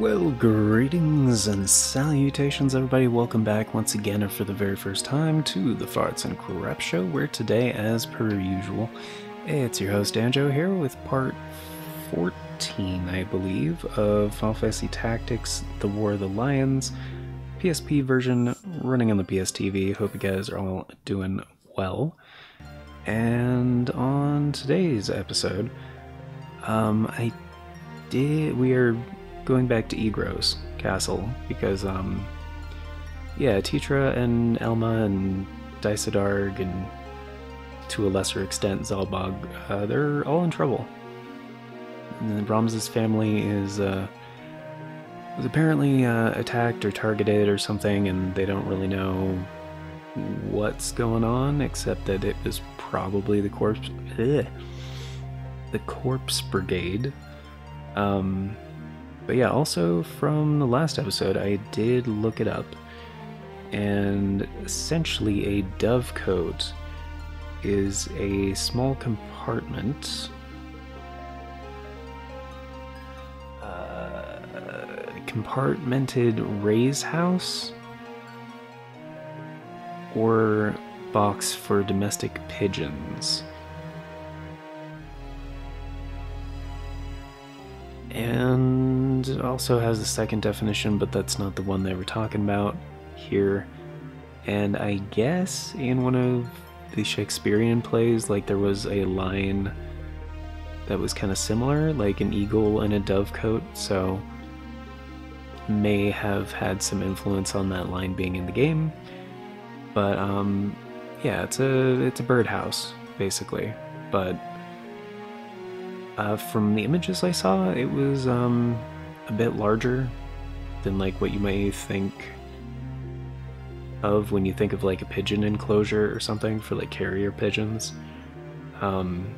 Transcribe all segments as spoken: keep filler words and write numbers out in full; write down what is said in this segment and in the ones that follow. Well, greetings and salutations everybody, welcome back once again and for the very first time to the Farts and Crap Show, where today, as per usual, it's your host Danjo here with part fourteen, I believe, of Final Fantasy Tactics The War of the Lions, P S P version running on the P S T V. Hope you guys are all doing well. And on today's episode, um, I did, we are... going back to Eagrose Castle, because, um, yeah, Tietra and Elma and Dycedarg and, to a lesser extent, Zalbaag, uh, they're all in trouble. And Brahms' family is, uh, was apparently, uh, attacked or targeted or something, and they don't really know what's going on, except that it was probably the corpse, ugh, the corpse brigade. um... But yeah, also from the last episode, I did look it up, and essentially a dovecote is a small compartment uh, compartmented raise house or box for domestic pigeons. And it also has the second definition, but that's not the one they were talking about here. And I guess in one of the Shakespearean plays, like, there was a line that was kind of similar, like an eagle and a dovecote, so may have had some influence on that line being in the game. But um yeah, it's a it's a birdhouse basically, but Uh, from the images I saw, it was um, a bit larger than like what you may think of when you think of like a pigeon enclosure or something for like carrier pigeons. Um,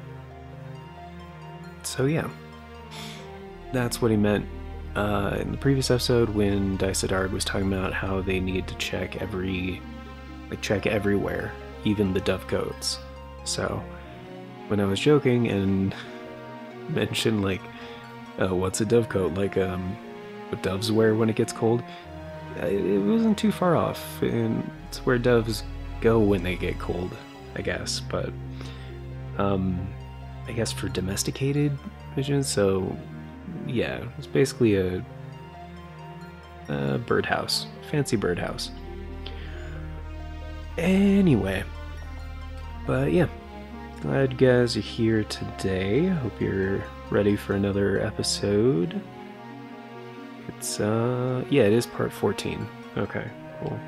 so yeah, that's what he meant uh, in the previous episode when Dycedarg was talking about how they need to check every, like check everywhere, even the dovecotes. So when I was joking and mention like uh, what's a dovecote, like um what doves wear when it gets cold, it wasn't too far off, and it's where doves go when they get cold, I guess. But um I guess for domesticated pigeons, so yeah, it's basically a, a birdhouse, fancy birdhouse anyway. But yeah, glad you guys are here today. Hope you're ready for another episode. It's, uh, yeah, it is part fourteen. Okay, cool.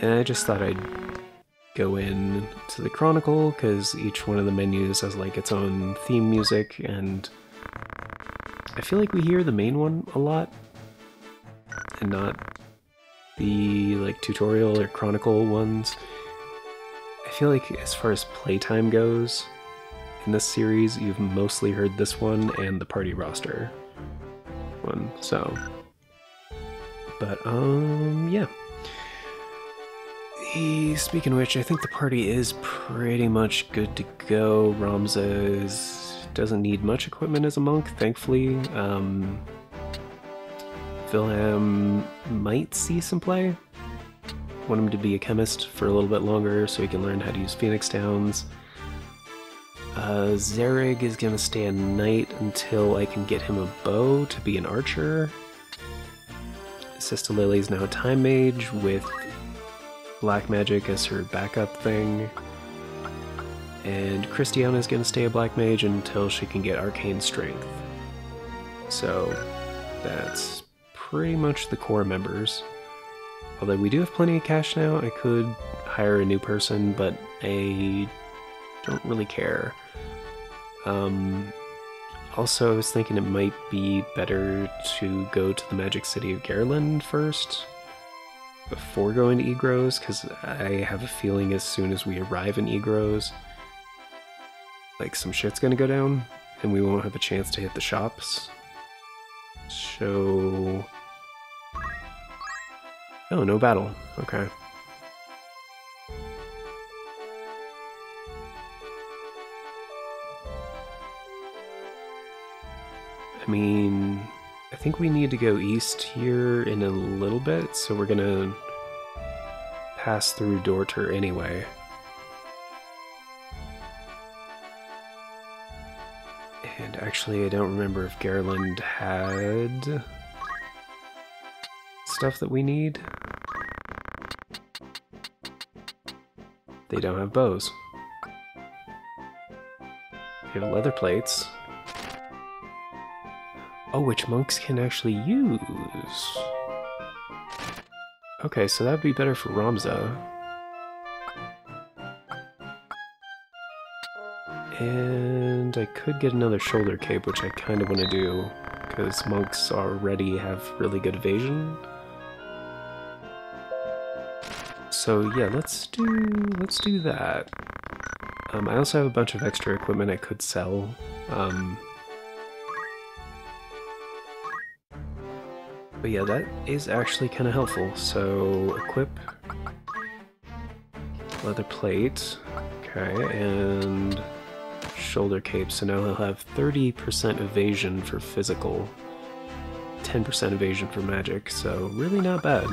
And I just thought I'd go in to the Chronicle, because each one of the menus has, like, its own theme music, and I feel like we hear the main one a lot, and not the, like, tutorial or Chronicle ones. I feel like as far as playtime goes, in this series, you've mostly heard this one and the party roster one, so. But, um, yeah. The, speaking of which, I think the party is pretty much good to go. Ramza is, doesn't need much equipment as a monk, thankfully. Um, Vilham might see some play. Want him to be a chemist for a little bit longer so he can learn how to use Phoenix Downs. Uh, Zerig is going to stay a knight until I can get him a bow to be an archer. Sister Lily is now a time mage with black magic as her backup thing. And Christiana is going to stay a black mage until she can get arcane strength. So that's pretty much the core members. Although we do have plenty of cash now, I could hire a new person, but I don't really care. Um, also, I was thinking it might be better to go to the magic city of Gariland first, before going to Eagrose, because I have a feeling as soon as we arrive in Eagrose, like, some shit's gonna go down, and we won't have a chance to hit the shops. So... oh, no battle. Okay. I mean, I think we need to go east here in a little bit, so we're gonna pass through Dorter anyway. And actually, I don't remember if Gariland had stuff that we need. They don't have bows. They have leather plates. Oh, which monks can actually use. Okay, so that'd be better for Ramza. And I could get another shoulder cape, which I kind of want to do, because monks already have really good evasion. So yeah, let's do let's do that. Um, I also have a bunch of extra equipment I could sell. Um, But yeah, that is actually kind of helpful. So, equip, leather plate, okay, and shoulder cape. So now he'll have thirty percent evasion for physical, ten percent evasion for magic, so really not bad.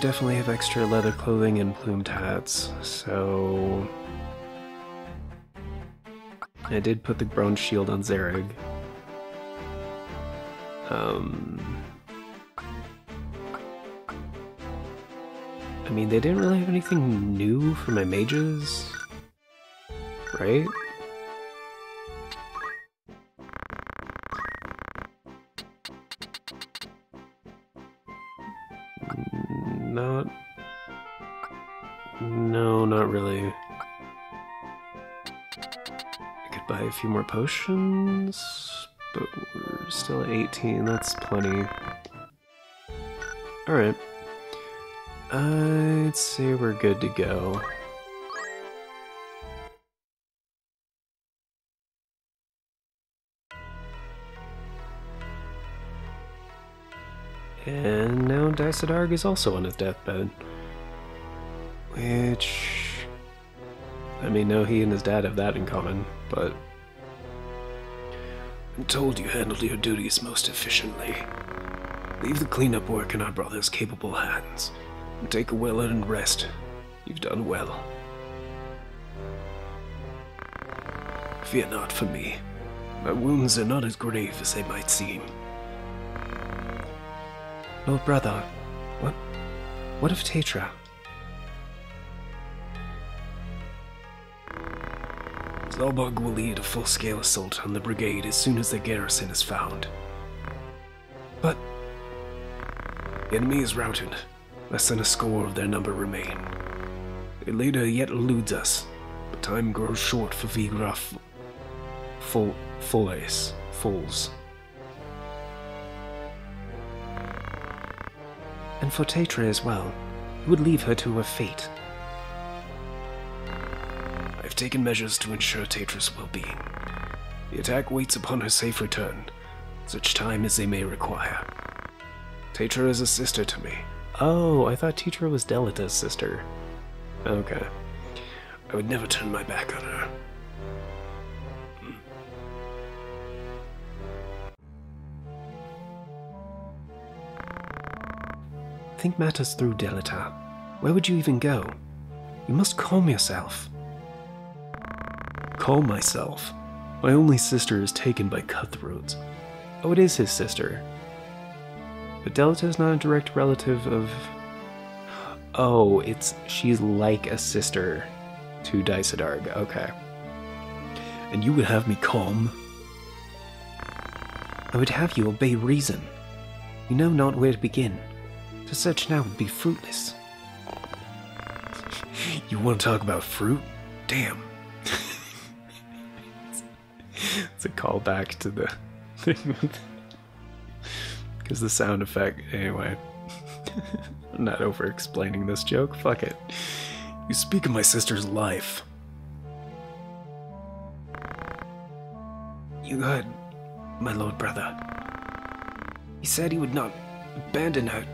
Definitely have extra leather clothing and plumed hats, so I did put the bronze shield on Zerig. Um, I mean, they didn't really have anything new for my mages, right? Few more potions, but we're still at eighteen, that's plenty. Alright. I'd say we're good to go. And now Dycedarg is also on his deathbed. Which... I mean, no, he and his dad have that in common, but... I'm told you handled your duties most efficiently. Leave the cleanup work in our brother's capable hands, and take a well-earned rest. You've done well. Fear not for me. My wounds are not as grave as they might seem. Lord brother, what? What of Tietra? Zalbaag will lead a full-scale assault on the brigade as soon as the garrison is found. But... the enemy is routed. Less than a score of their number remain. Their leader yet eludes us, but time grows short for Wiegraf Folles. Folles. And for Tietra as well. He would leave her to her fate. Taken measures to ensure Tietra's well-being. The attack waits upon her safe return, such time as they may require. Tietra is a sister to me. Oh, I thought Tietra was Delita's sister. Okay. I would never turn my back on her. Hmm. Think matters through, Delita. Where would you even go? You must calm yourself. Call myself. My only sister is taken by cutthroats. Oh, it is his sister. But Delita is not a direct relative of... Oh, it's... she's like a sister to Dycedarg. Okay. And you would have me calm? I would have you obey reason. You know not where to begin. To search now would be fruitless. You want to talk about fruit? Damn. It's a callback to the thing with... because the sound effect... Anyway. I'm not over-explaining this joke. Fuck it. You speak of my sister's life. You heard, my lord brother. He said he would not abandon her.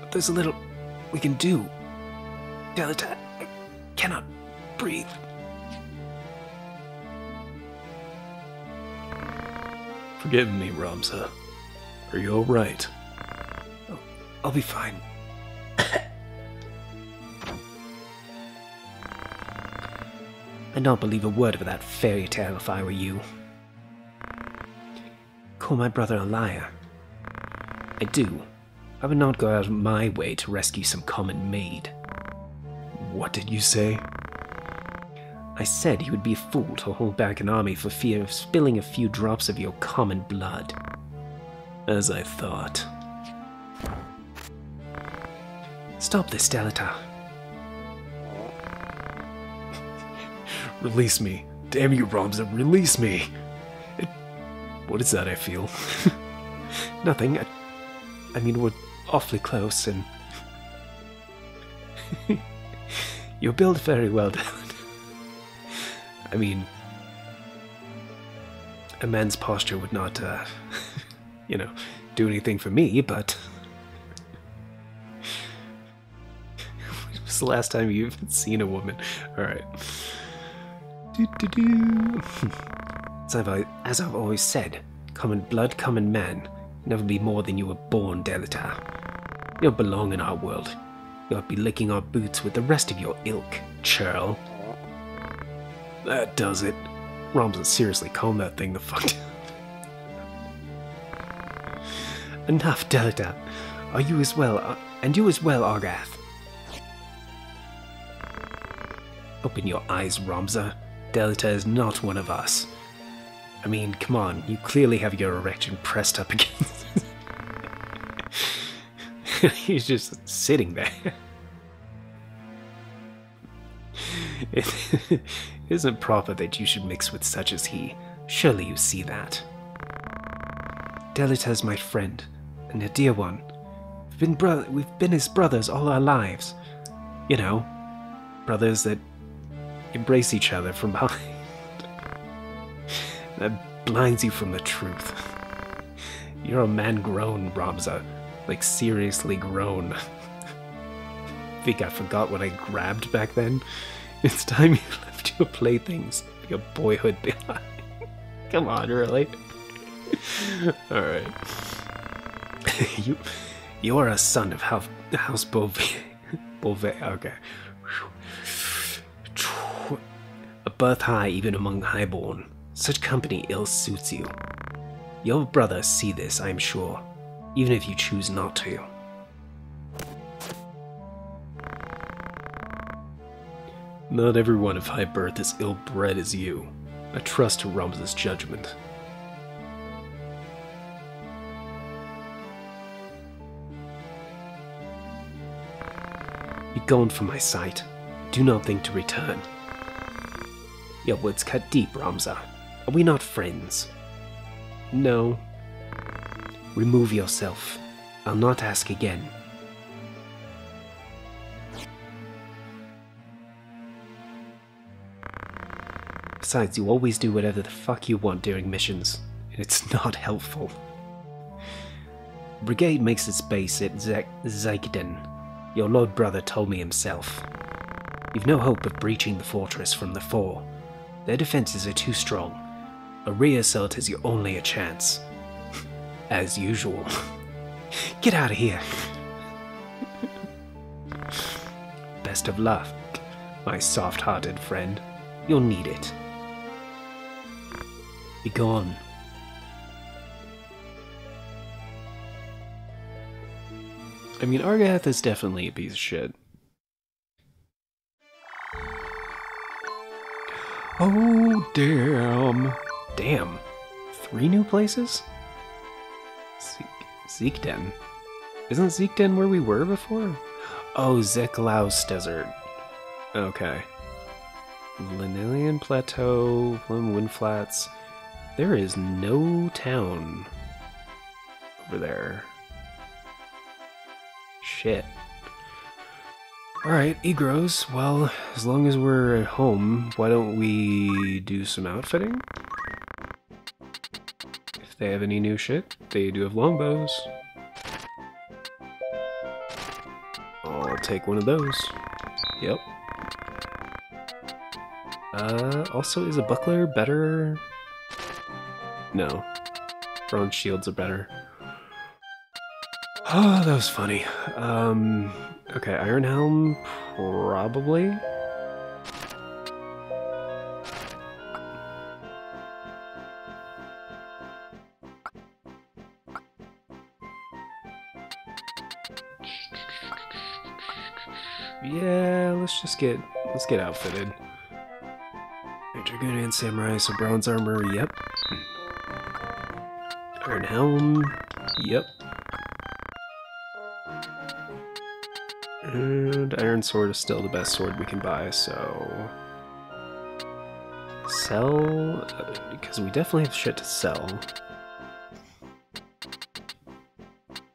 But there's a little we can do. Delita, I cannot breathe. Forgive me, Ramza. Are you all right? Oh, I'll be fine. I'd not believe a word of that fairy tale if I were you. Call my brother a liar. I do. I would not go out of my way to rescue some common maid. What did you say? I said he would be a fool to hold back an army for fear of spilling a few drops of your common blood. As I thought. Stop this, Delita. Release me. Damn you, Ramza, release me! It... What is that I feel? Nothing. I... I mean, we're awfully close, and... You build very well, Delita. I mean... A man's posture would not, uh... you know, do anything for me, but... When was the last time you've seen a woman? Alright. As I've, as I've always said, common blood, common man, never be more than you were born, Delita. You don't belong in our world. You ought to be licking our boots with the rest of your ilk, churl. That does it. Ramza, seriously, calm that thing the fuck down. Enough, Delita. Are you as well, Ar and you as well, Argath? Open your eyes, Ramza. Delita is not one of us. I mean, come on, you clearly have your erection pressed up against it. He's just sitting there. It isn't proper that you should mix with such as he. Surely you see that. Delita is my friend, and a dear one. We've been, bro we've been his brothers all our lives. You know, brothers that embrace each other from behind. That blinds you from the truth. You're a man grown, Ramza. Like, seriously grown. Think I forgot what I grabbed back then? It's time you left your playthings, your boyhood behind. Come on, really? Alright. you, you are a son of House, House Beauvais. Beauvais, okay. A birth high even among highborn. Such company ill suits you. Your brothers see this, I'm sure, even if you choose not to. Not everyone of high birth is ill-bred as you. I trust to Ramza's judgment. Be gone from my sight. Do not think to return. Your words cut deep, Ramza. Are we not friends? No. Remove yourself. I'll not ask again. Besides, you always do whatever the fuck you want during missions, and it's not helpful. Brigade makes its base at Ziekden. Your lord brother told me himself. You've no hope of breaching the fortress from the fore. Their defenses are too strong. A reassault is your only a chance. As usual. Get out of here. Best of luck, my soft-hearted friend. You'll need it. Be gone. I mean, Argath is definitely a piece of shit. Oh, damn. Damn. Three new places? Ziekden. Isn't Ziekden where we were before? Oh, Zeklaus Desert. Okay. Lenalian Plateau, Blim Wind Flats. There is no town over there. Shit. Alright, Eagrose, well, as long as we're at home, why don't we do some outfitting? If they have any new shit, they do have longbows. I'll take one of those. Yep. Uh, also, is a buckler better? No. Bronze shields are better. Oh, that was funny. Um, okay, Iron Helm, probably. Yeah, let's just get let's get outfitted. Dragoon and Samurai, so bronze armor, yep. Iron Helm, yep. And Iron Sword is still the best sword we can buy, so... Sell? Uh, because we definitely have shit to sell.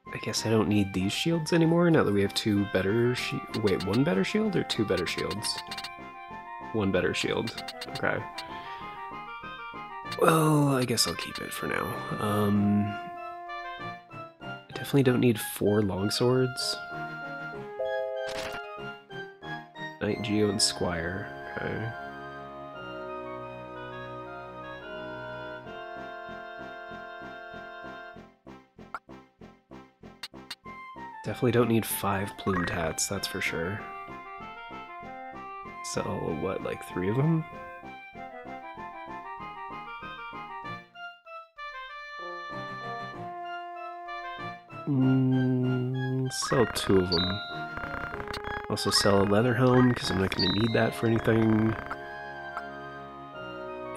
I guess I don't need these shields anymore, now that we have two better shi- Wait, one better shield or two better shields? One better shield. Okay. Well, I guess I'll keep it for now. Um, I definitely don't need four longswords. Knight, Geo, and Squire. Okay. Definitely don't need five plumed hats, that's for sure. So, what, like three of them? Mm, sell two of them. Also sell a leather helm, because I'm not going to need that for anything.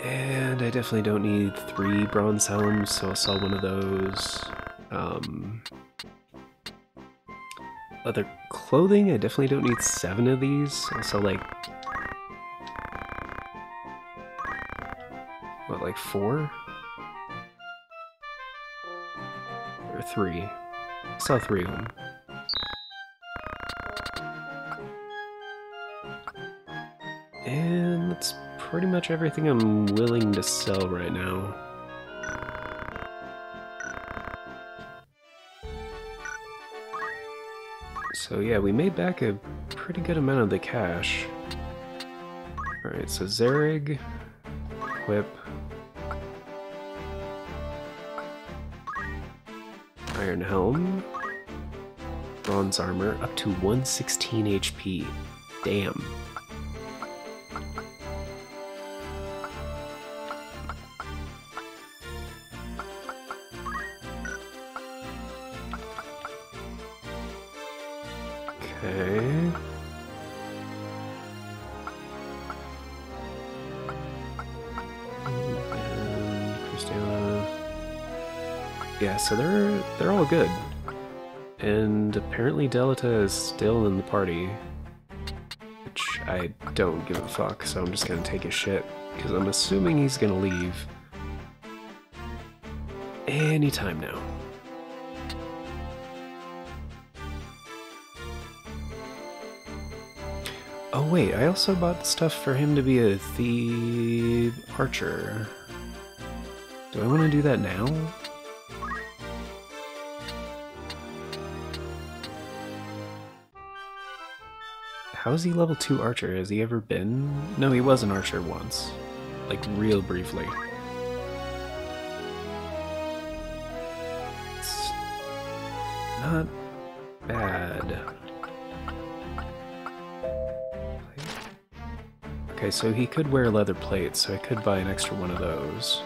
And I definitely don't need three bronze helms, so I'll sell one of those. Um, leather clothing, I definitely don't need seven of these. I'll sell like... What, like four? Or three? I'll sell three of them. And that's pretty much everything I'm willing to sell right now. So yeah, we made back a pretty good amount of the cash. Alright, so Zerig, equip, Iron Helm, bronze armor, up to one sixteen H P. Damn. Okay. And Christiana. Yeah, so they're they're all good. And apparently Delita is still in the party. Which I don't give a fuck, so I'm just gonna take his shit, because I'm assuming he's gonna leave anytime now. Oh wait, I also bought the stuff for him to be a thief archer. Do I want to do that now? How is he level two archer? Has he ever been? No, he was an archer once. Like, real briefly. It's not bad. Okay, so he could wear leather plates, so I could buy an extra one of those.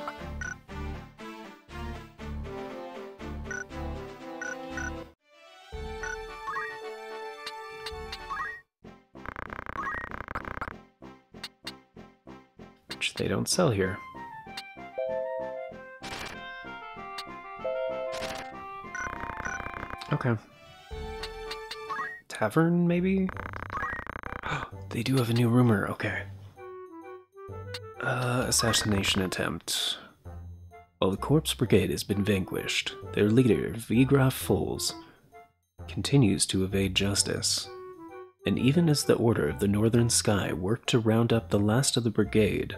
Which they don't sell here. Okay. Tavern, maybe? They do have a new rumor, okay. Uh, assassination attempt. While the Corpse Brigade has been vanquished, their leader, Wiegraf Folles, continues to evade justice. and even as the Order of the Northern Sky worked to round up the last of the brigade,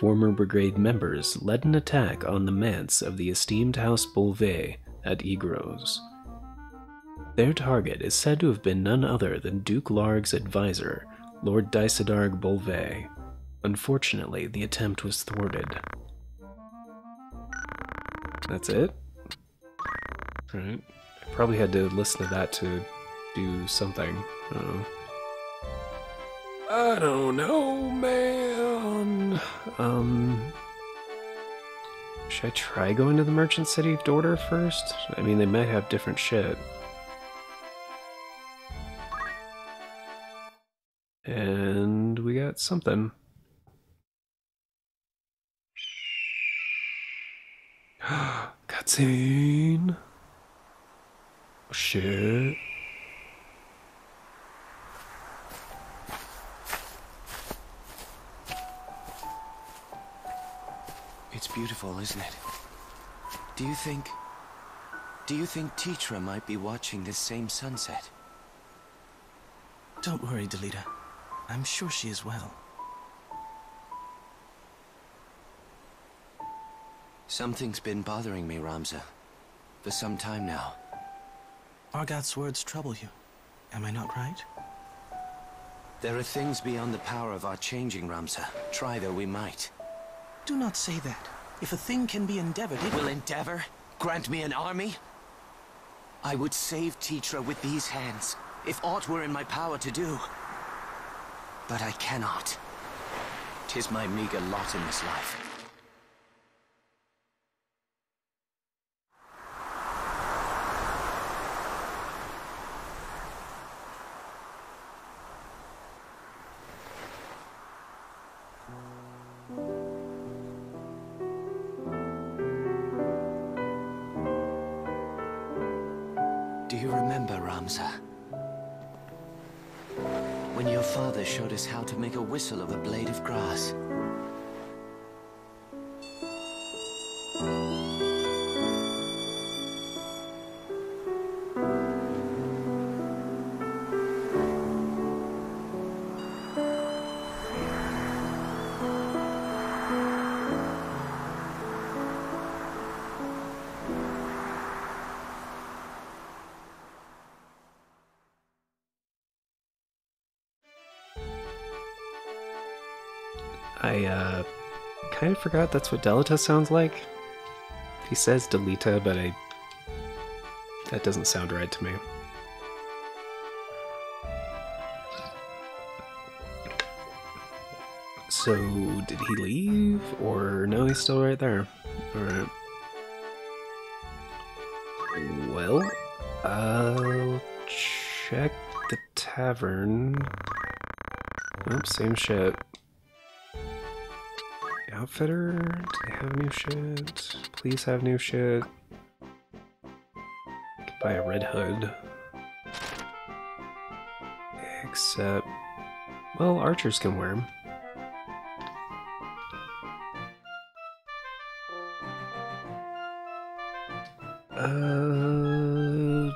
former brigade members led an attack on the manse of the esteemed House Beauvais at Eagrose. Their target is said to have been none other than Duke Larg's advisor, Lord Dycedarg Beauvais. Unfortunately, the attempt was thwarted. That's it? Alright. I probably had to listen to that to do something. I don't know. I don't know, man. Um... Should I try going to the merchant city of Dorter first? I mean, they might have different shit. And we got something. Cutscene! Oh, shit. It's beautiful, isn't it? Do you think... Do you think Tietra might be watching this same sunset? Don't worry, Delita. I'm sure she is well. Something's been bothering me, Ramza. For some time now. Argath's words trouble you. Am I not right? There are things beyond the power of our changing, Ramza. Try though we might. Do not say that. If a thing can be endeavored, it will endeavor? Grant me an army? I would save Tietra with these hands, if aught were in my power to do. But I cannot. 'Tis my meager lot in this life. Do you remember, Ramza? When your father showed us how to make a whistle of a blade of grass. I, uh, kind of forgot that's what Delita sounds like. He says Delita, but I... that doesn't sound right to me. So, did he leave? Or no, he's still right there. Alright. Well, I'll check the tavern. Nope, same shit. Outfitter? Do they have new shit? Please have new shit. I could buy a red hood. Except... well, archers can wear them. Uh...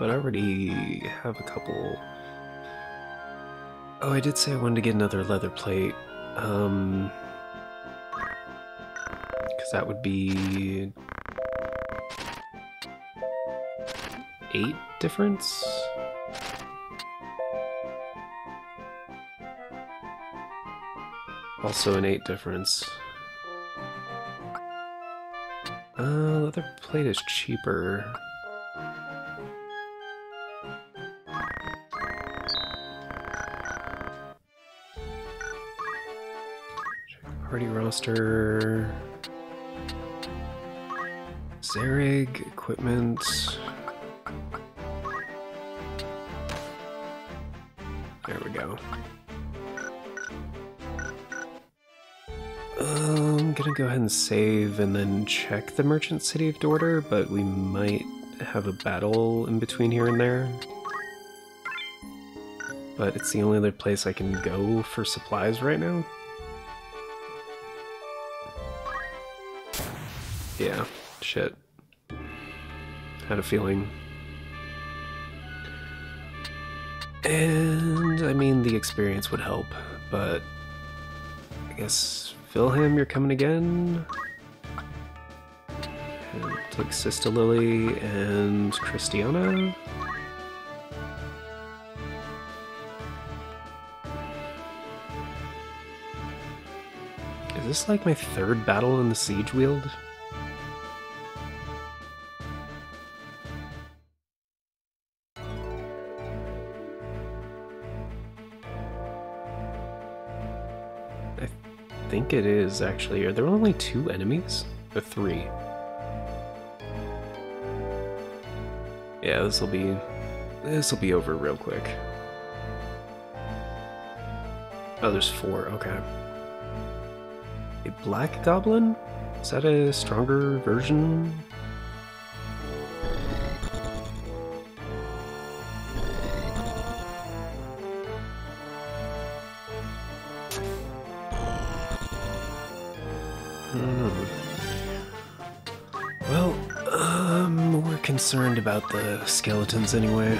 But I already have a couple... Oh, I did say I wanted to get another leather plate, um, because that would be eight difference? Also an eight difference. Uh, leather plate is cheaper. Party roster, Zerig, equipment, there we go. Um, I'm gonna go ahead and save and then check the merchant city of Dorter, but we might have a battle in between here and there. But it's the only other place I can go for supplies right now. Yeah, shit. Had a feeling. And I mean, the experience would help, but I guess Vilham, you're coming again. And click Sister Lily and Christiana. Is this like my third battle in the Siedge Weald? I think it is, actually. Are there only two enemies? Or three? Yeah, this'll be this'll be over real quick. Oh, there's four, okay. A black goblin? Is that a stronger version? Concerned about the skeletons anyway.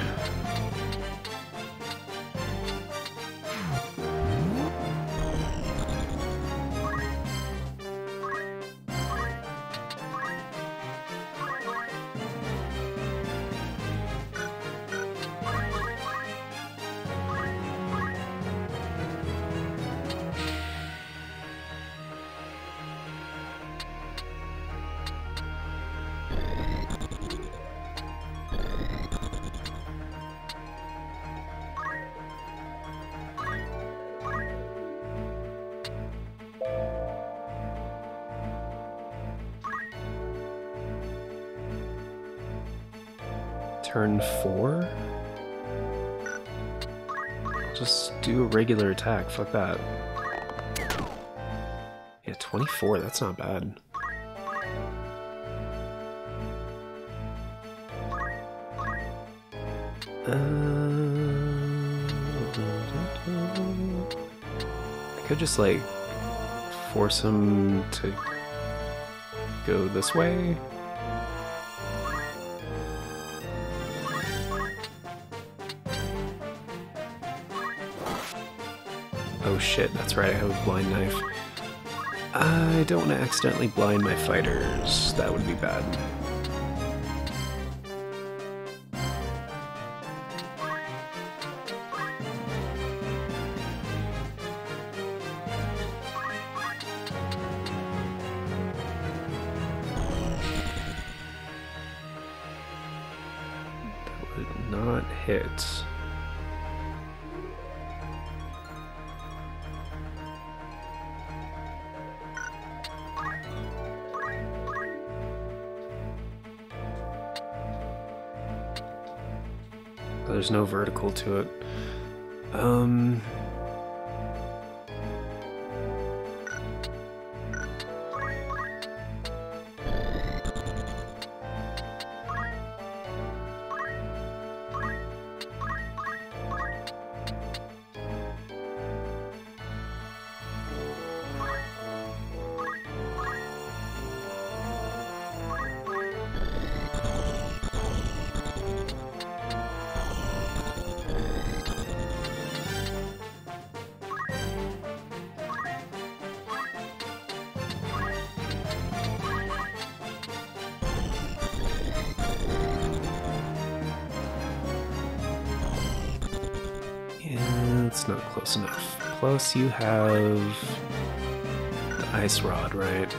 Turn four? Just do a regular attack, fuck that. Yeah, twenty-four, that's not bad. Uh, I could just, like, force him to go this way. Shit, that's right, I have a blind knife. I don't want to accidentally blind my fighters. That would be bad. That would not hit. There's no vertical to it. Um, not close enough. Plus you have the ice rod, right?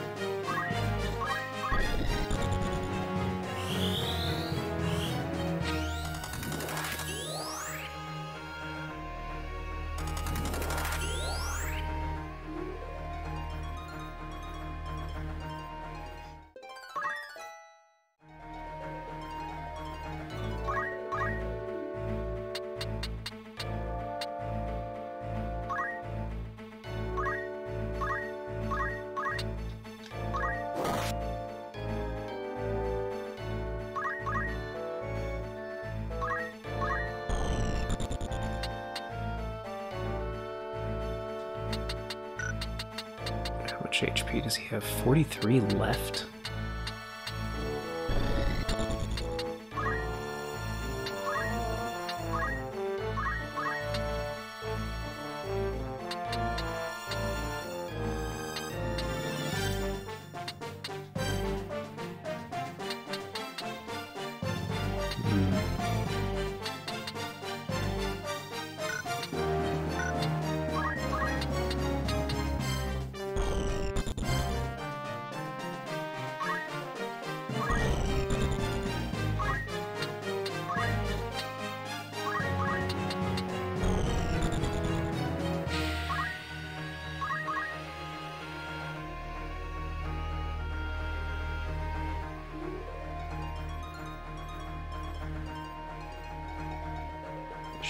H P does he have? forty-three left?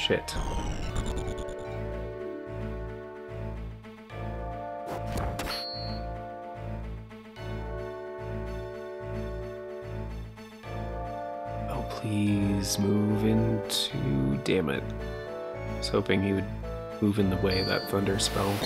Shit. Oh, please move into... Damn it. I was hoping he would move in the way of that thunder spell.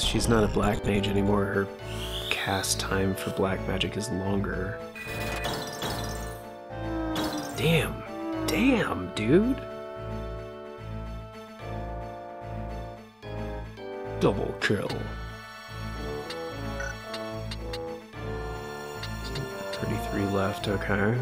She's not a black mage anymore, her cast time for black magic is longer. Damn! Damn, dude! Double kill. thirty-three left, okay.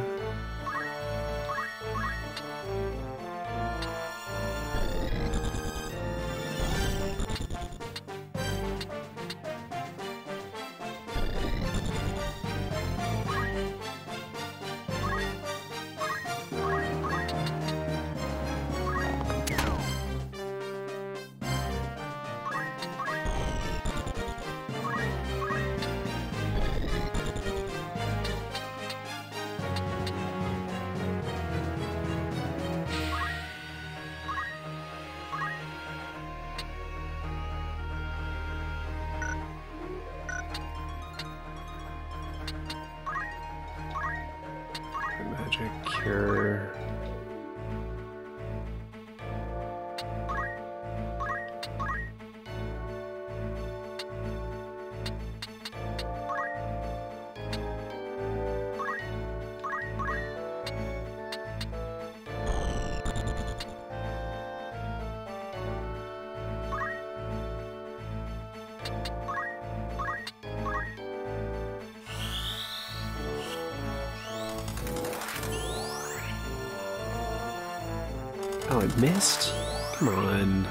Missed? Come on.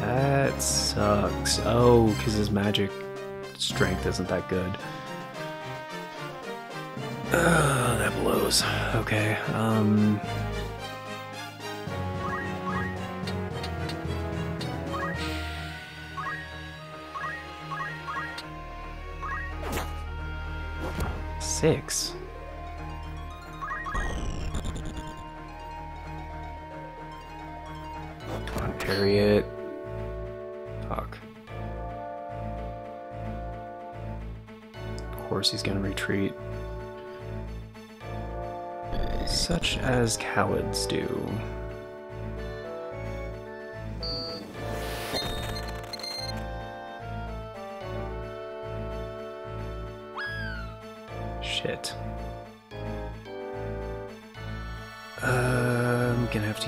That sucks. Oh, because his magic strength isn't that good. Uh, that blows. Okay, um... Six. Come on, Harriet. Fuck. Of course he's gonna retreat. Such as cowards do.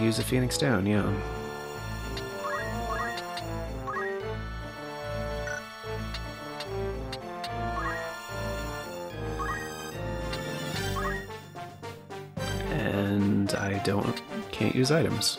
Use a Phoenix down, yeah. And I don't can't use items.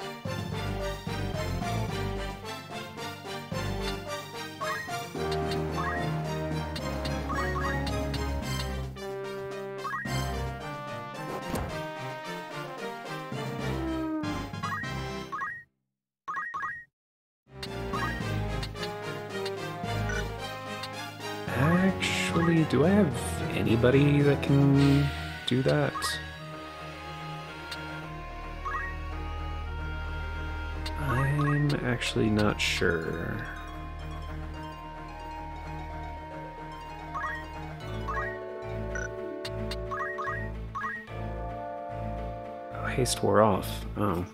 actually, do I have anybody that can do that? I'm actually not sure. Oh, haste wore off. Oh.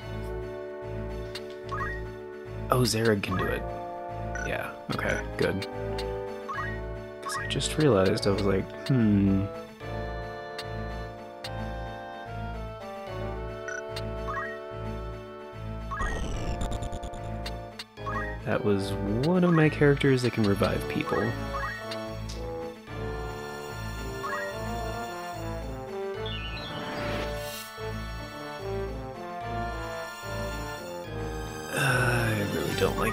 Oh, Zerig can do it. Yeah, okay, good. Because I just realized, I was like, hmm... That was one of my characters that can revive people.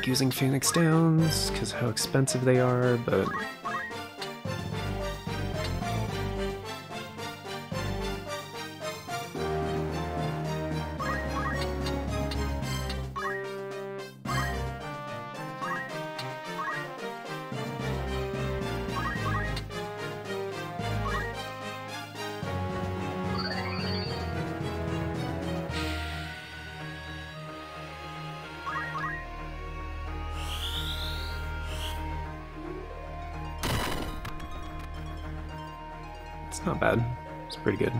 Using Phoenix Downs because how expensive they are, but not bad. It's pretty good.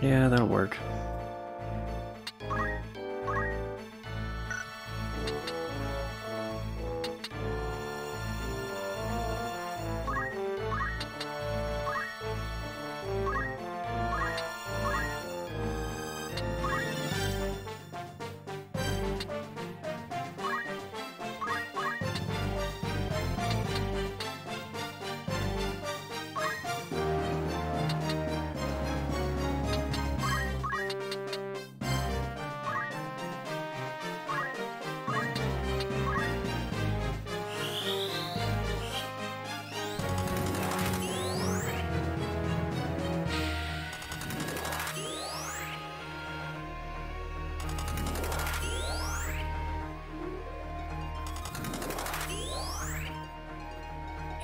Yeah, that'll work.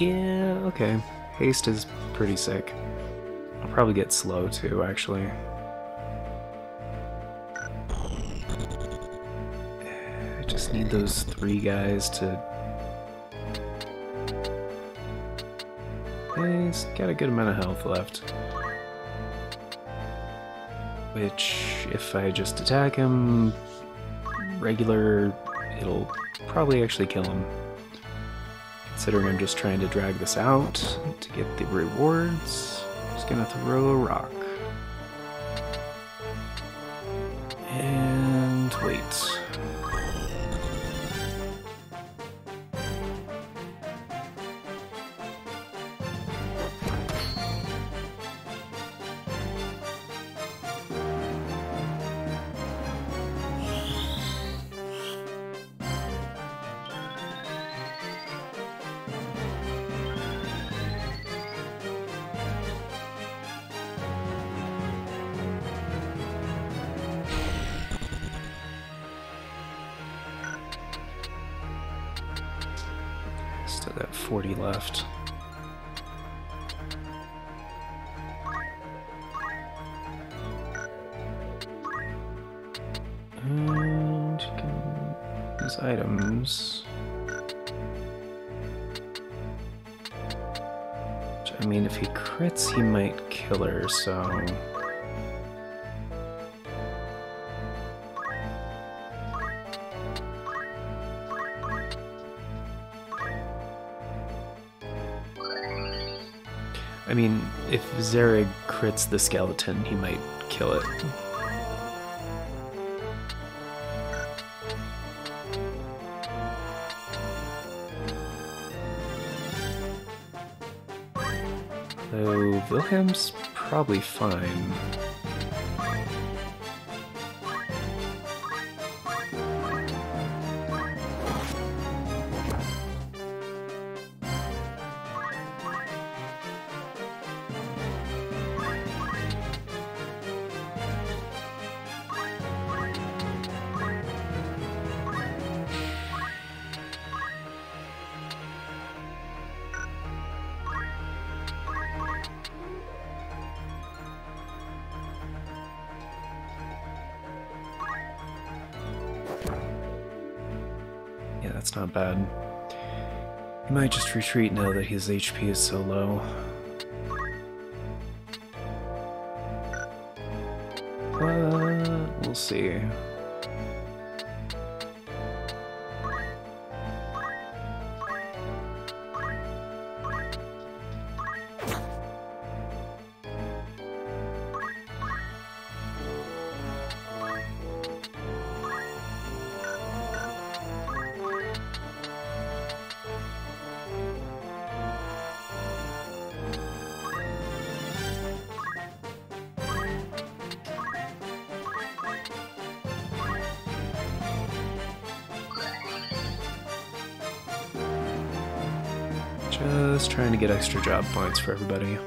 Yeah, okay. Haste is pretty sick. I'll probably get slow too, actually. I just need those three guys to... He's got a good amount of health left. Which, if I just attack him regular, it'll probably actually kill him. Considering I'm just trying to drag this out to get the rewards, I'm just gonna throw a rock. And wait. forty left. And you can use items. Which, I mean, if he crits, he might kill her, so... I mean, if Zerig crits the skeleton, he might kill it. Though, Vilham's probably fine. that's not bad. He might just retreat now that his H P is so low. But we'll see. Just trying to get extra job points for everybody.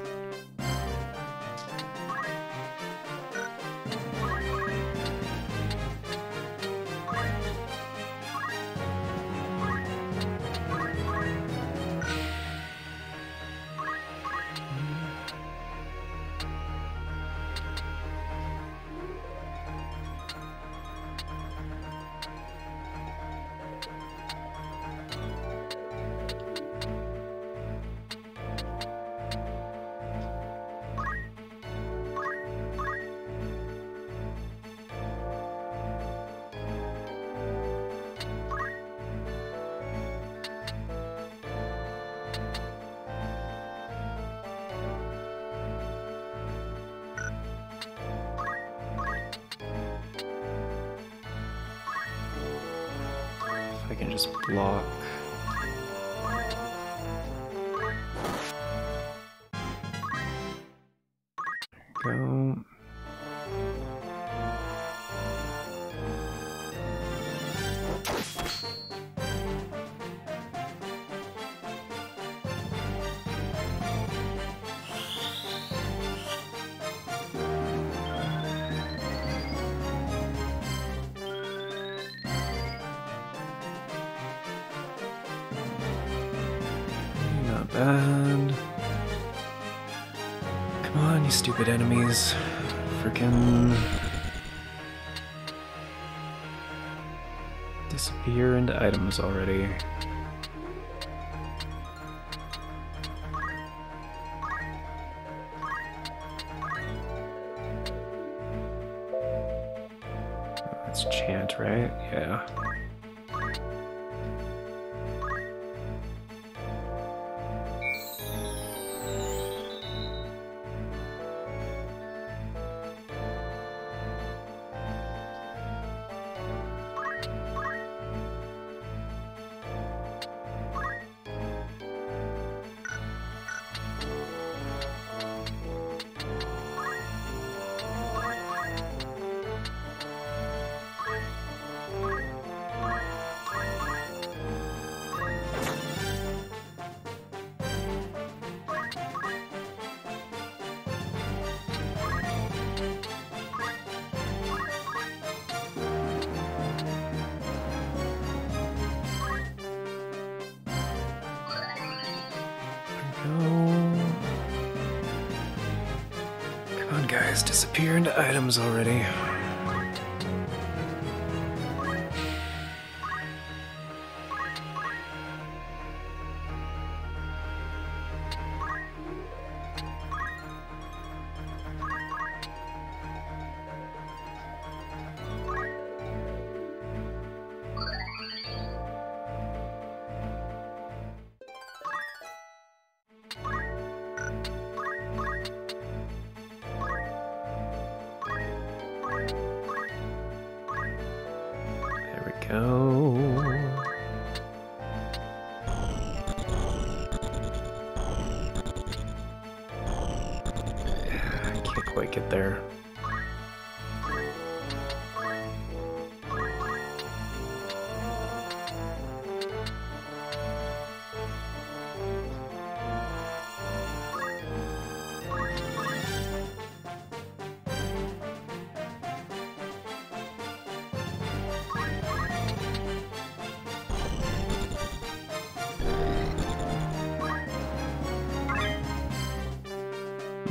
And come on, you stupid enemies. Frickin' disappear into items already. That's chant, right? Yeah. Disappear into items already.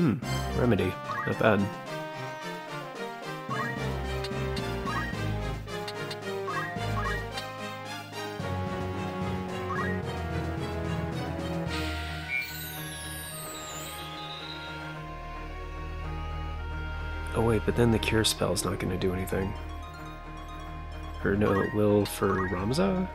Hmm, remedy. Not bad. Oh wait, but then the cure spell is not going to do anything. Or no, it will for Ramza?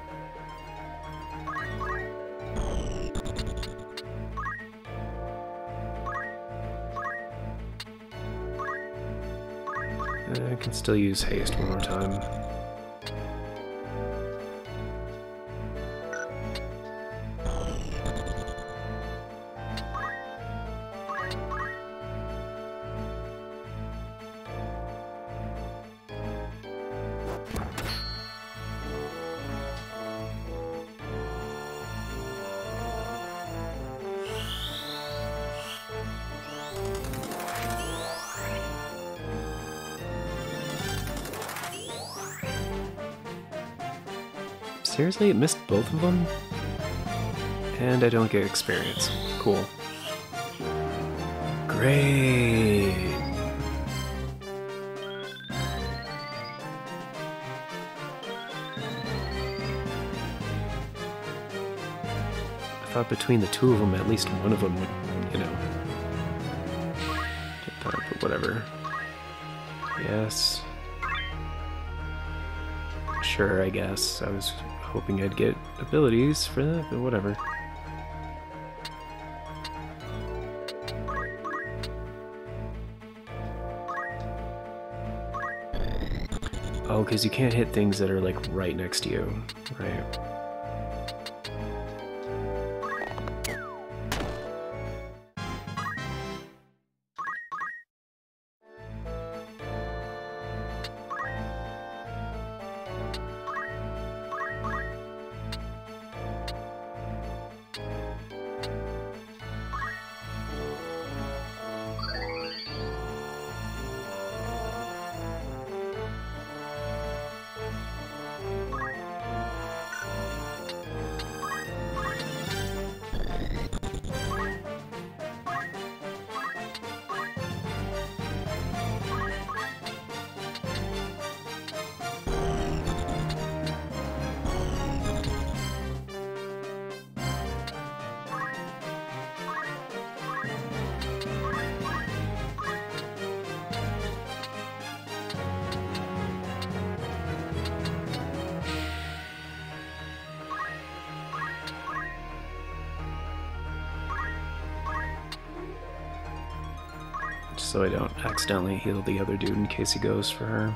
I can still use haste one more time. Seriously, it missed both of them? And I don't get experience. Cool. Great! I thought between the two of them, at least one of them would, you know, get that, but whatever. Yes. Sure, I guess. I was hoping I'd get abilities for that, but whatever. Oh, because you can't hit things that are, like, right next to you, right? So I don't accidentally heal the other dude in case he goes for her.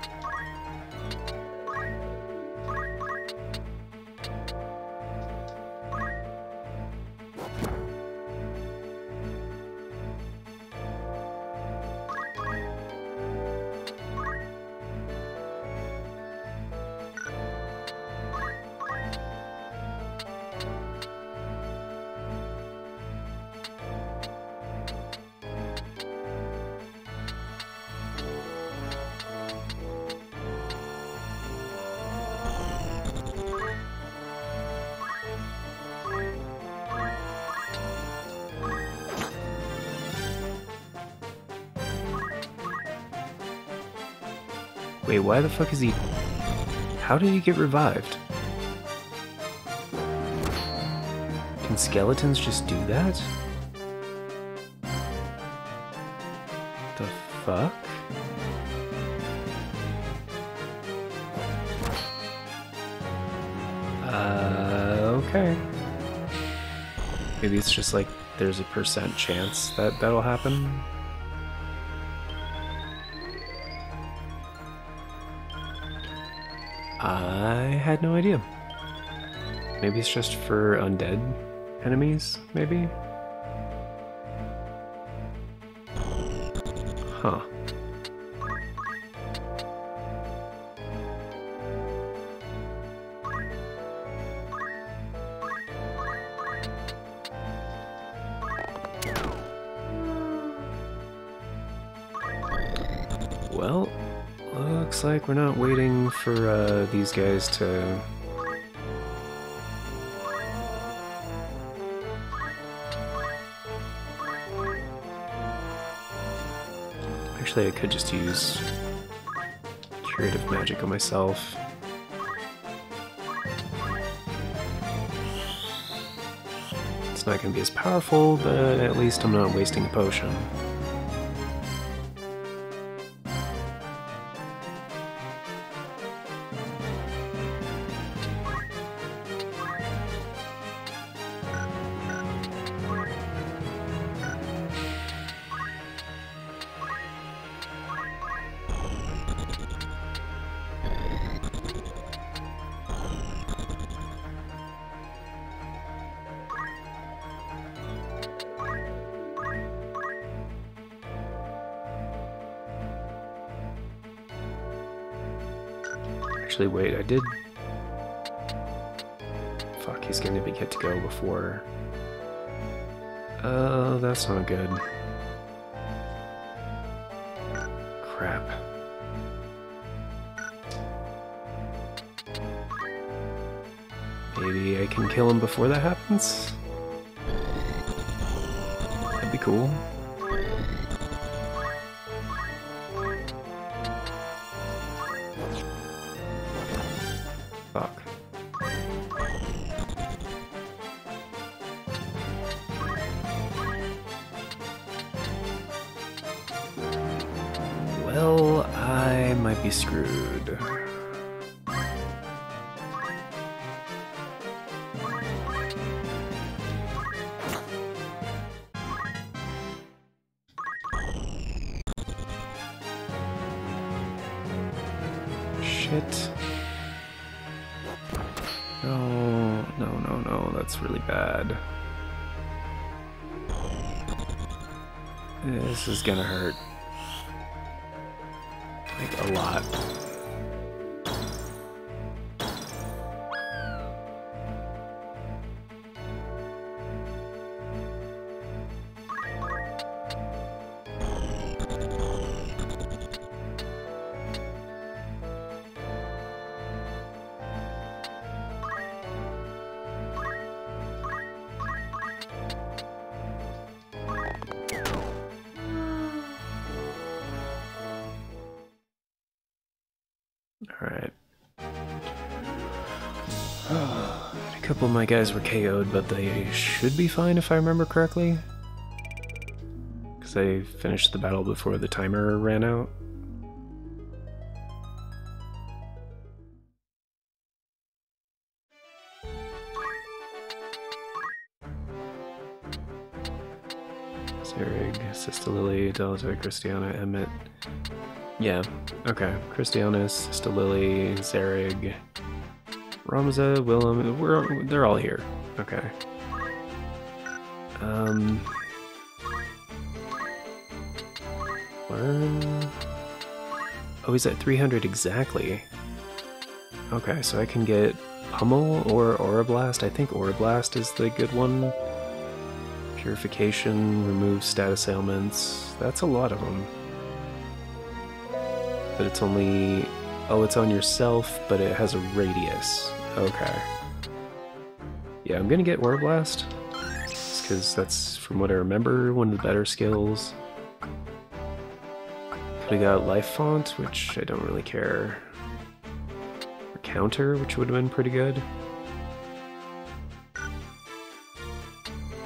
Wait, why the fuck is he... How did he get revived? Can skeletons just do that? The fuck? Uh, okay. Maybe it's just like there's a percent chance that that'll happen. I had no idea. Maybe it's just for undead enemies, maybe? Huh. Well, looks like we're not waiting for uh, these guys to... Actually, I could just use curative magic on myself. It's not going to be as powerful, but at least I'm not wasting a potion. Actually, wait, I did... Fuck, he's going to be get to go before... Uh, that's not good. Crap. Maybe I can kill him before that happens? That'd be cool. Screwed. Shit. No, no, no, no, that's really bad. This is gonna hurt. A lot. My guys were K O'd, but they should be fine if I remember correctly. Because I finished the battle before the timer ran out. Zerig, Sister Lily, Delita, Christiana, Emmett. Yeah, okay. Christiana, Sister Lily, Zerig. Ramza, Vilham, we're, they're all here. Okay. Um... Learn... Oh, he's at three hundred exactly. Okay, so I can get Pummel or Aura Blast. I think Aura Blast is the good one. Purification, remove status ailments. That's a lot of them. But it's only... Oh, it's on yourself, but it has a radius. Okay. Yeah, I'm gonna get Aura Blast, because that's, from what I remember, one of the better skills. Could've got Life Font, which I don't really care. Or Counter, which would've been pretty good.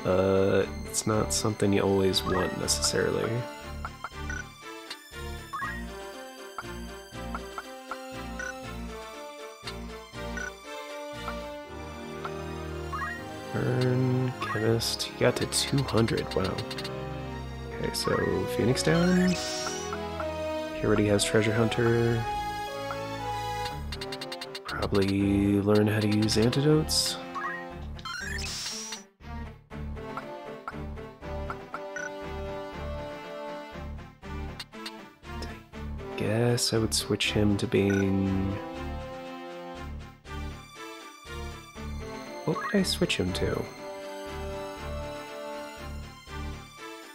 But it's not something you always want, necessarily. Chemist, he got to two hundred, wow. Okay, so Phoenix down. He already has Treasure Hunter. Probably learn how to use antidotes. I guess I would switch him to being... What would I switch him to?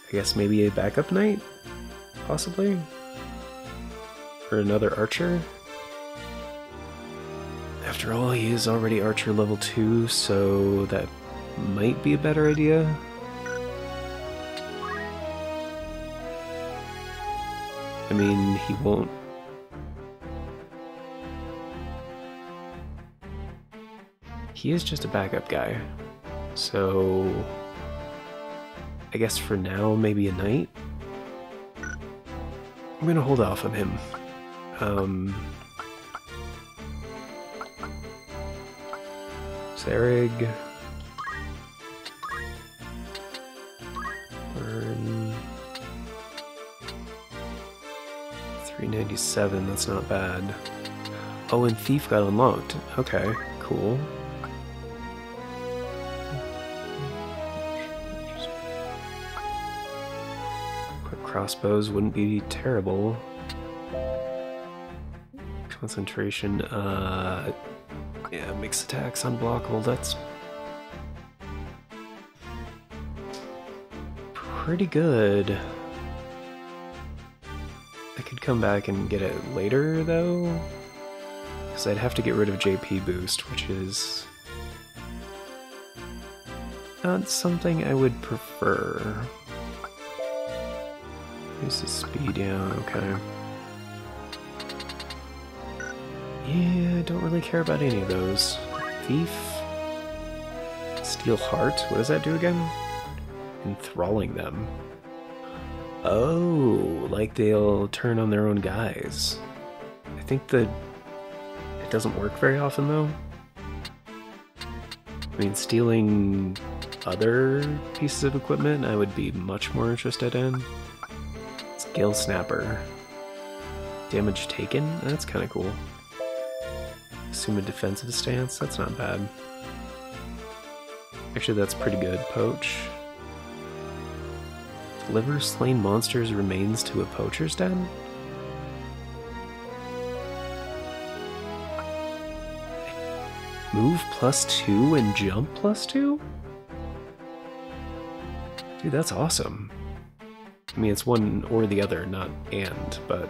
I guess maybe a backup knight? Possibly? Or another archer? After all, he is already archer level two, so that might be a better idea. I mean, he won't... He is just a backup guy, so... I guess for now, maybe a knight? I'm gonna hold off on him. Um... Zerig... Burn... three ninety-seven, that's not bad. Oh, and Thief got unlocked. Okay, cool. Crossbows wouldn't be terrible. Concentration, uh... yeah, mixed attacks, unblockable, that's... pretty good. I could come back and get it later, though? Because I'd have to get rid of J P boost, which is... not something I would prefer. This is speed, yeah, okay. Yeah, I don't really care about any of those. Thief. Steel Heart? What does that do again? Enthralling them. Oh, like they'll turn on their own guys. I think that it doesn't work very often, though. I mean, stealing other pieces of equipment I would be much more interested in. Scale Snapper. Damage taken? That's kind of cool. Assume a defensive stance, that's not bad. Actually, that's pretty good. Poach. Deliver slain monsters' remains to a poacher's den? Move plus two and jump plus two? Dude, that's awesome. I mean, it's one or the other, not and, but...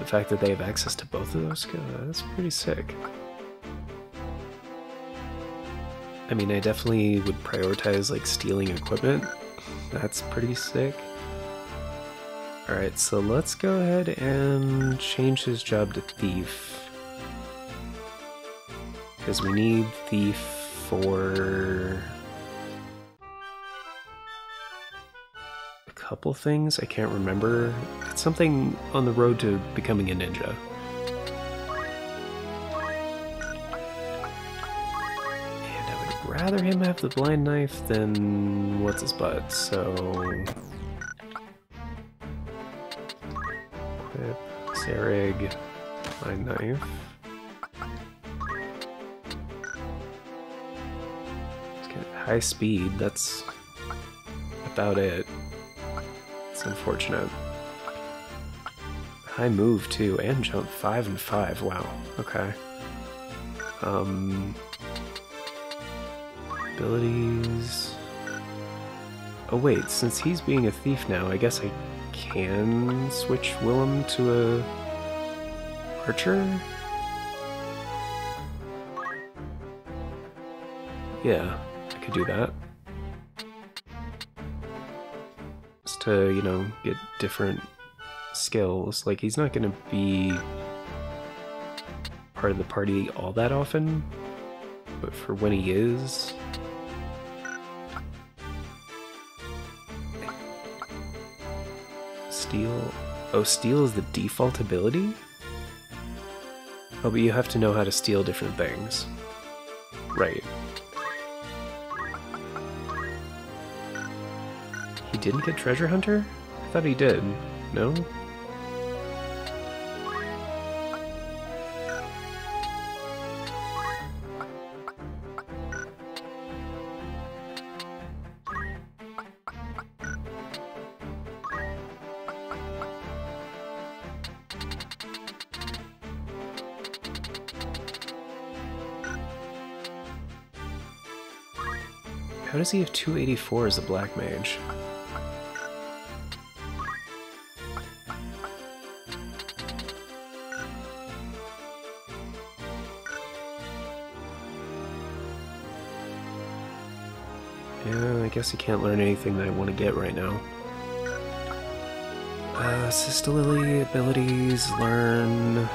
the fact that they have access to both of those, that's pretty sick. I mean, I definitely would prioritize, like, stealing equipment. That's pretty sick. Alright, so let's go ahead and change his job to Thief. Because we need Thief for... couple things, I can't remember. It's something on the road to becoming a ninja. And I would rather him have the blind knife than what's his butt, so... equip, Zerig, blind knife. Let's get high speed, that's about it. Unfortunate. High move too, and jump five and five. Wow. Okay. Um. Abilities. Oh wait, since he's being a thief now, I guess I can switch Willem to a archer. Yeah, I could do that. To, you know, get different skills. Like, he's not gonna be part of the party all that often, but for when he is... Steel... Oh, steal is the default ability? Oh, but you have to know how to steal different things. Right. Didn't get Treasure Hunter? I thought he did. No? How does he have two eighty-four as a Black Mage? I guess I can't learn anything that I want to get right now. Uh, Assist Lily abilities, learn...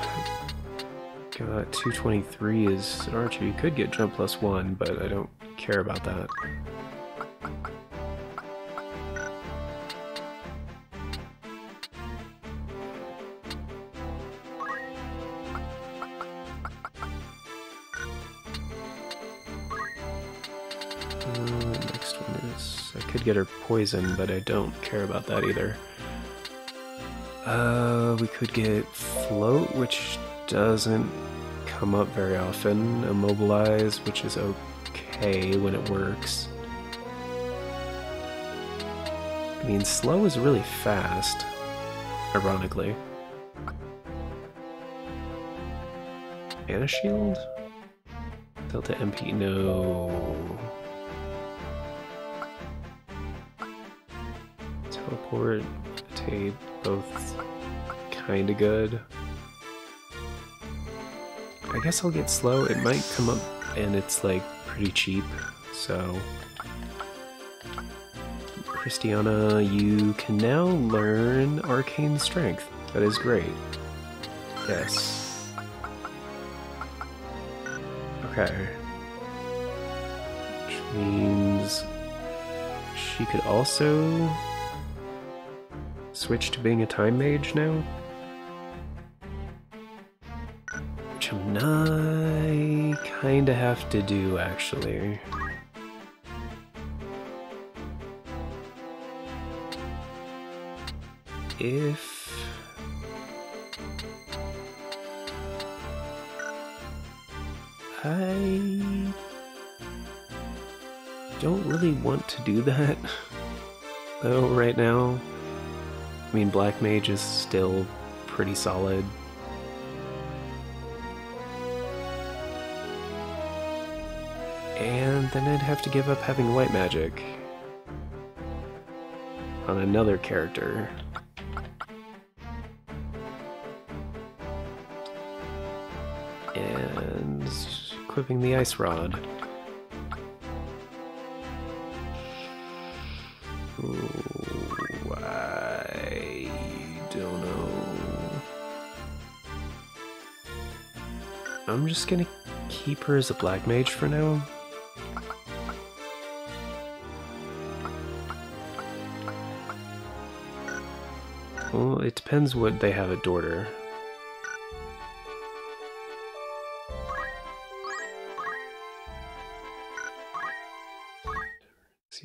Got two twenty-three is an archer. You could get jump plus one, but I don't care about that. Get her poison, but I don't care about that either. Uh, we could get float, which doesn't come up very often. Immobilize, which is okay when it works. I mean, slow is really fast, ironically. Mana shield? Delta M P, no. Teleport, Tape, both kinda good. I guess I'll get slow. It might come up and it's like pretty cheap, so. Christiana, you can now learn Arcane Strength. That is great. Yes. Okay. Which means she could also switch to being a time mage now. Which I kinda have to do, actually. If I don't really want to do that though right now. I mean, Black Mage is still pretty solid. And then I'd have to give up having white magic on another character. Equipping the ice rod. Ooh, I don't know. I'm just gonna keep her as a black mage for now. Well, it depends what they have at Dorter.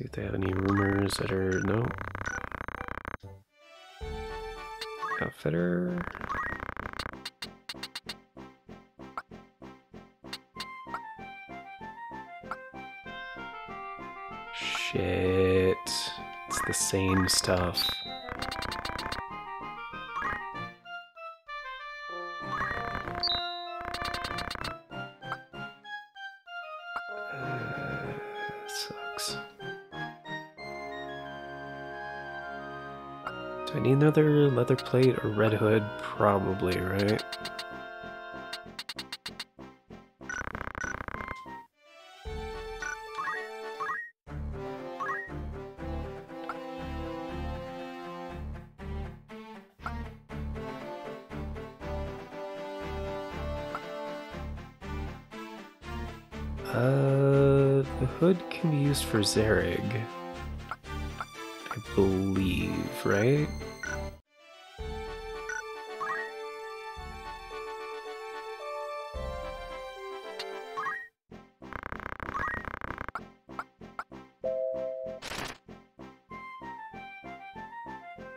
If they have any rumors that are... no. Outfitter. Shit. It's the same stuff. Another leather plate or red hood, probably, right? Uh, the hood can be used for Zerig, I believe, right?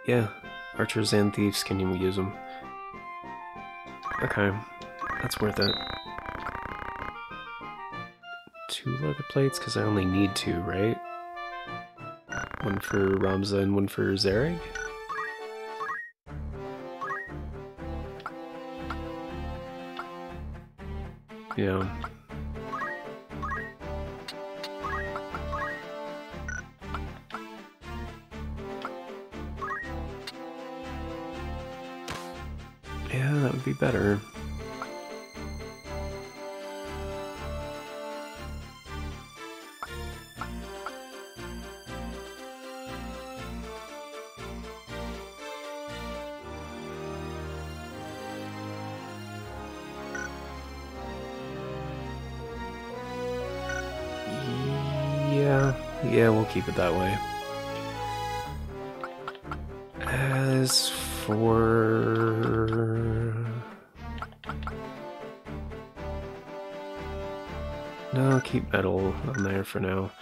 Yeah, archers and thieves can even use them. Okay, that's worth it. Two leather plates, because I only need two, right? One for Ramza and one for Zerig? Yeah. Be better. Yeah, yeah, we'll keep it that way. As for... no, keep metal on there for now.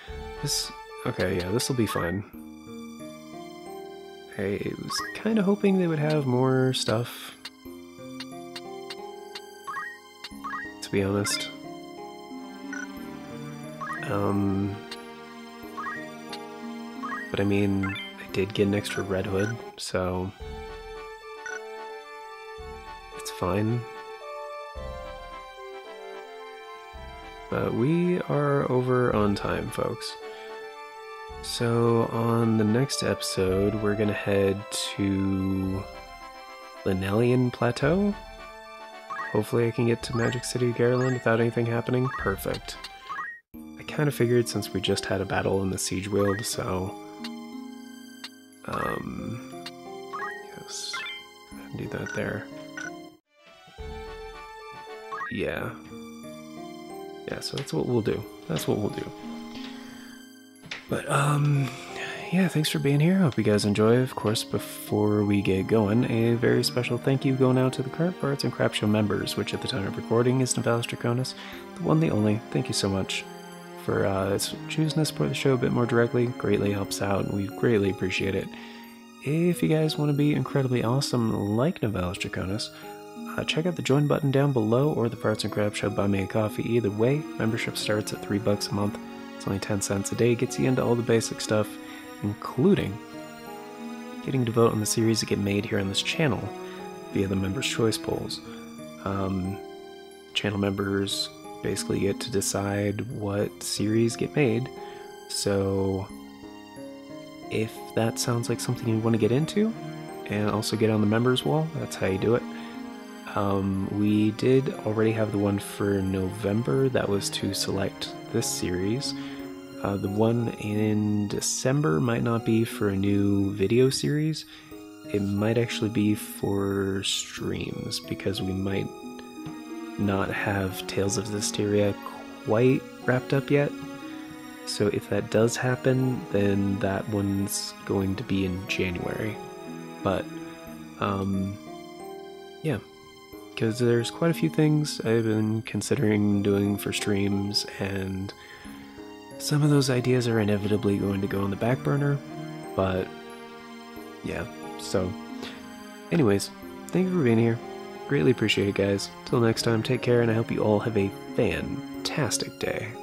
This, okay, yeah, this will be fine. I was kind of hoping they would have more stuff, to be honest. Um, but I mean, I did get an extra red hood, so it's fine. But we are over on time, folks. So on the next episode, we're going to head to Lenalian Plateau. Hopefully I can get to Magic City Gariland without anything happening. Perfect. I kind of figured since we just had a battle in the Siedge Weald, so... Um... Yes. Do that there. Yeah. Yeah, so that's what we'll do. That's what we'll do. But, um... yeah, thanks for being here. Hope you guys enjoy. Of course, before we get going, a very special thank you going out to the current Bards and Crap Show members, which at the time of recording is Novalis Draconis, the one, the only. Thank you so much for uh, choosing to support the show a bit more directly. Greatly helps out, and we greatly appreciate it. If you guys want to be incredibly awesome like Novalis Draconis, uh, check out the join button down below or the Bards and Crap Show buy me a coffee. Either way, membership starts at three bucks a month. It's only ten cents a day. Gets you into all the basic stuff, including getting to vote on the series that get made here on this channel via the members' choice polls. Um, channel members basically get to decide what series get made, so if that sounds like something you want to get into, and also get on the members' wall, that's how you do it. Um, we did already have the one for November, that was to select this series. Uh, the one in December might not be for a new video series. It might actually be for streams, because we might not have Tales of Zestiria quite wrapped up yet. So if that does happen, then that one's going to be in January. But, um, yeah. Because there's quite a few things I've been considering doing for streams, and... some of those ideas are inevitably going to go on the back burner, but yeah, so anyways, thank you for being here. Greatly appreciate it, guys. Till next time, take care, and I hope you all have a fantastic day.